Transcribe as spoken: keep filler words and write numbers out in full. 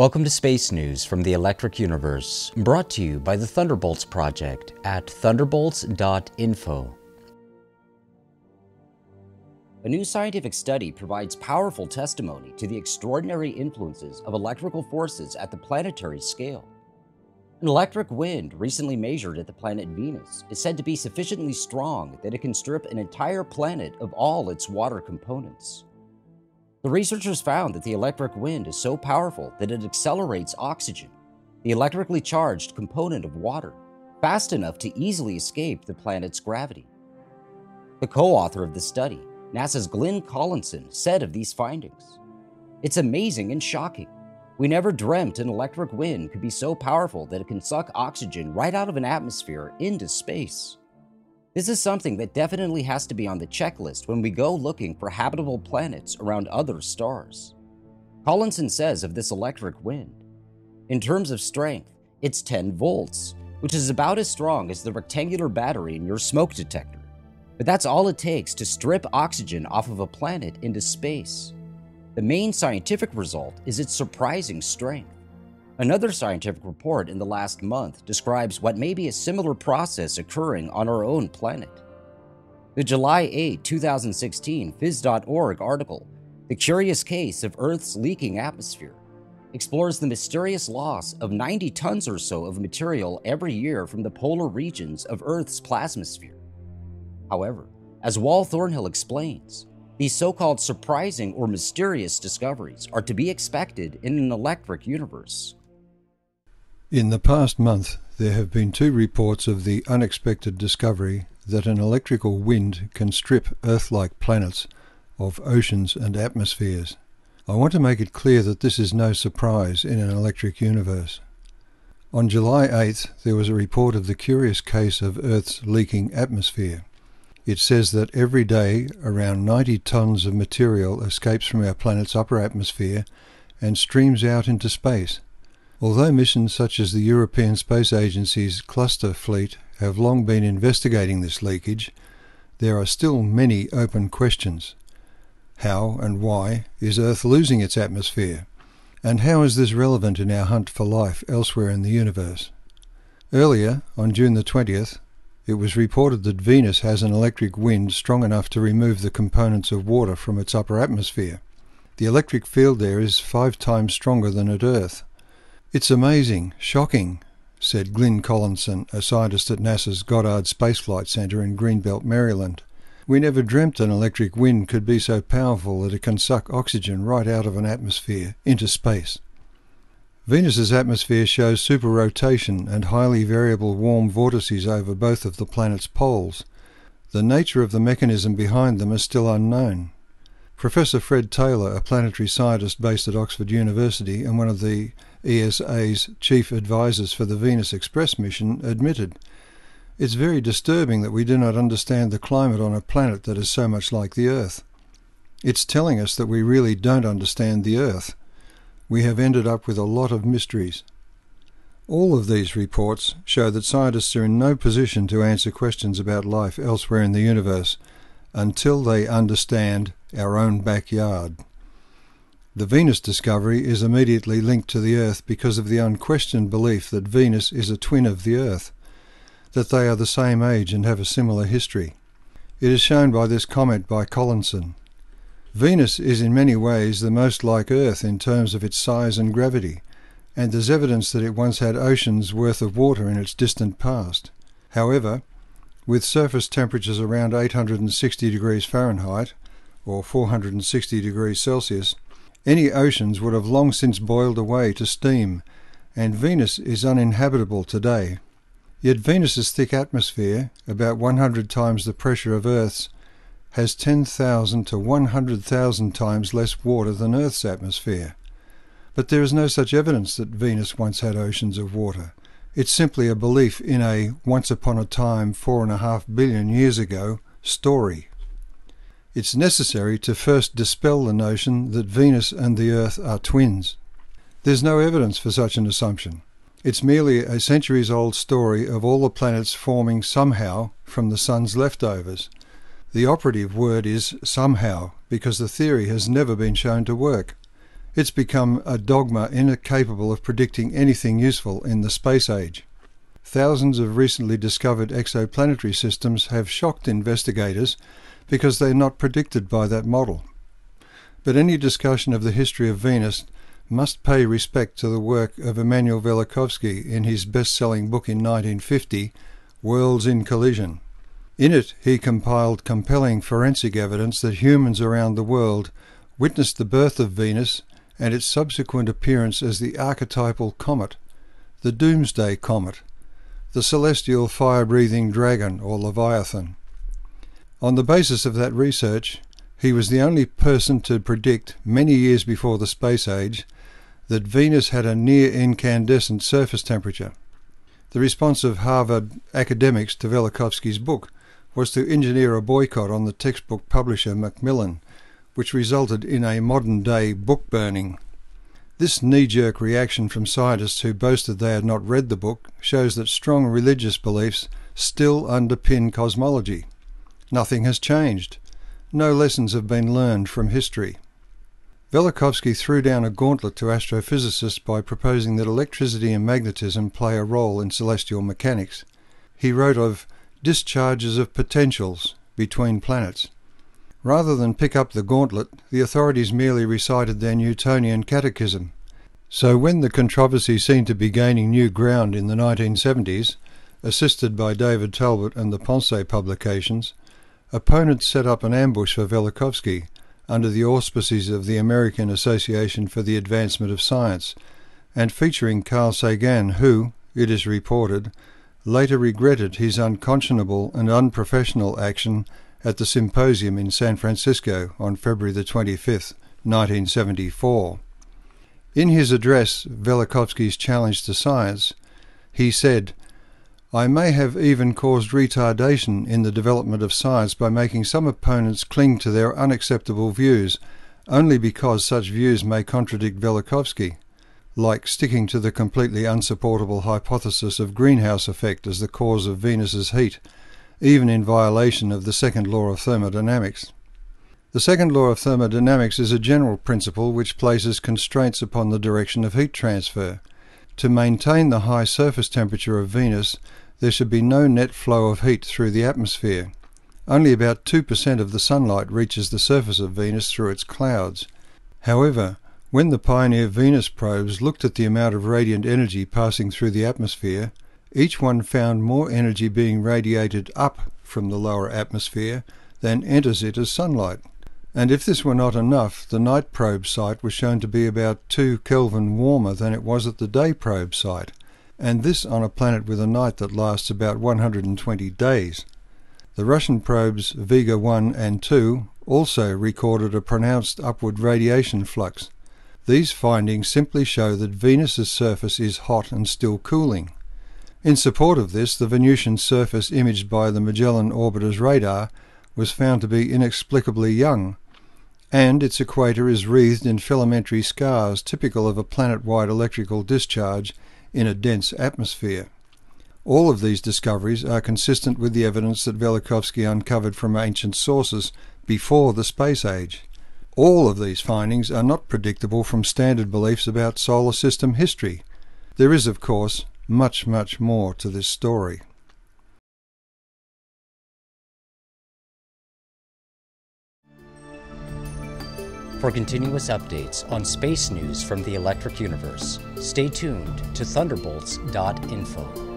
Welcome to Space News from the Electric Universe, brought to you by the Thunderbolts Project at thunderbolts dot info. A new scientific study provides powerful testimony to the extraordinary influences of electrical forces at the planetary scale. An electric wind recently measured at the planet Venus is said to be sufficiently strong that it can strip an entire planet of all its water components. The researchers found that the electric wind is so powerful that it accelerates oxygen, the electrically charged component of water, fast enough to easily escape the planet's gravity. The co-author of the study, NASA's Glyn Collinson, said of these findings, "It's amazing and shocking. We never dreamt an electric wind could be so powerful that it can suck oxygen right out of an atmosphere into space. This is something that definitely has to be on the checklist when we go looking for habitable planets around other stars." Collinson says of this electric wind, "In terms of strength, it's ten volts, which is about as strong as the rectangular battery in your smoke detector. But that's all it takes to strip oxygen off of a planet into space. The main scientific result is its surprising strength." Another scientific report in the last month describes what may be a similar process occurring on our own planet. The July eighth two thousand sixteen phys dot org article, "The Curious Case of Earth's Leaking Atmosphere," explores the mysterious loss of ninety tons or so of material every year from the polar regions of Earth's plasmasphere. However, as Wal Thornhill explains, these so-called surprising or mysterious discoveries are to be expected in an electric universe. In the past month, there have been two reports of the unexpected discovery that an electrical wind can strip Earth-like planets of oceans and atmospheres. I want to make it clear that this is no surprise in an electric universe. On July eighth, there was a report of the curious case of Earth's leaking atmosphere. It says that every day around ninety tons of material escapes from our planet's upper atmosphere and streams out into space. Although missions such as the European Space Agency's Cluster fleet have long been investigating this leakage, there are still many open questions. How and why is Earth losing its atmosphere? And how is this relevant in our hunt for life elsewhere in the universe? Earlier, on June the twentieth, it was reported that Venus has an electric wind strong enough to remove the components of water from its upper atmosphere. The electric field there is five times stronger than at Earth. "It's amazing, shocking," said Glyn Collinson, a scientist at NASA's Goddard Space Flight Center in Greenbelt, Maryland. "We never dreamt an electric wind could be so powerful that it can suck oxygen right out of an atmosphere into space." Venus's atmosphere shows superrotation and highly variable warm vortices over both of the planet's poles. The nature of the mechanism behind them is still unknown. Professor Fred Taylor, a planetary scientist based at Oxford University and one of the E S A's chief advisors for the Venus Express mission, admitted, "It's very disturbing that we do not understand the climate on a planet that is so much like the Earth. It's telling us that we really don't understand the Earth. We have ended up with a lot of mysteries." All of these reports show that scientists are in no position to answer questions about life elsewhere in the universe until they understand our own backyard. The Venus discovery is immediately linked to the Earth because of the unquestioned belief that Venus is a twin of the Earth, that they are the same age and have a similar history. It is shown by this comment by Collinson, "Venus is in many ways the most like Earth in terms of its size and gravity, and there's evidence that it once had oceans worth of water in its distant past. However, with surface temperatures around eight hundred sixty degrees Fahrenheit, or four hundred sixty degrees Celsius, any oceans would have long since boiled away to steam, and Venus is uninhabitable today. Yet Venus's thick atmosphere, about one hundred times the pressure of Earth's, has ten thousand to one hundred thousand times less water than Earth's atmosphere. But there is no such evidence that Venus once had oceans of water. It's simply a belief in a once-upon-a-time four and a half billion years ago story. It's necessary to first dispel the notion that Venus and the Earth are twins. There's no evidence for such an assumption. It's merely a centuries-old story of all the planets forming somehow from the Sun's leftovers. The operative word is somehow, because the theory has never been shown to work. It's become a dogma incapable of predicting anything useful in the space age. Thousands of recently discovered exoplanetary systems have shocked investigators because they're not predicted by that model. But any discussion of the history of Venus must pay respect to the work of Immanuel Velikovsky in his best-selling book in nineteen fifty, Worlds in Collision. In it, he compiled compelling forensic evidence that humans around the world witnessed the birth of Venus and its subsequent appearance as the archetypal comet, the Doomsday Comet, the celestial fire-breathing dragon or Leviathan. On the basis of that research, he was the only person to predict, many years before the space age, that Venus had a near-incandescent surface temperature. The response of Harvard academics to Velikovsky's book was to engineer a boycott on the textbook publisher Macmillan, which resulted in a modern-day book burning. This knee-jerk reaction from scientists who boasted they had not read the book shows that strong religious beliefs still underpin cosmology. Nothing has changed. No lessons have been learned from history. Velikovsky threw down a gauntlet to astrophysicists by proposing that electricity and magnetism play a role in celestial mechanics. He wrote of discharges of potentials between planets. Rather than pick up the gauntlet, the authorities merely recited their Newtonian catechism. So when the controversy seemed to be gaining new ground in the nineteen seventies, assisted by David Talbot and the Pensee publications, opponents set up an ambush for Velikovsky under the auspices of the American Association for the Advancement of Science, and featuring Carl Sagan who, it is reported, later regretted his unconscionable and unprofessional action at the symposium in San Francisco on February the twenty-fifth, nineteen seventy-four. In his address, Velikovsky's Challenge to Science, he said, "I may have even caused retardation in the development of science by making some opponents cling to their unacceptable views, only because such views may contradict Velikovsky, like sticking to the completely unsupportable hypothesis of greenhouse effect as the cause of Venus's heat, even in violation of the second law of thermodynamics. The second law of thermodynamics is a general principle which places constraints upon the direction of heat transfer. To maintain the high surface temperature of Venus, there should be no net flow of heat through the atmosphere. Only about two percent of the sunlight reaches the surface of Venus through its clouds. However, when the Pioneer Venus probes looked at the amount of radiant energy passing through the atmosphere, each one found more energy being radiated up from the lower atmosphere than enters it as sunlight. And if this were not enough, the night probe site was shown to be about two Kelvin warmer than it was at the day probe site, and this on a planet with a night that lasts about one hundred twenty days. The Russian probes Vega one and two also recorded a pronounced upward radiation flux. These findings simply show that Venus's surface is hot and still cooling. In support of this, the Venusian surface imaged by the Magellan orbiter's radar was found to be inexplicably young, and its equator is wreathed in filamentary scars typical of a planet-wide electrical discharge in a dense atmosphere. All of these discoveries are consistent with the evidence that Velikovsky uncovered from ancient sources before the space age. All of these findings are not predictable from standard beliefs about solar system history. There is, of course, much, much more to this story. For continuous updates on space news from the Electric Universe, stay tuned to thunderbolts dot info.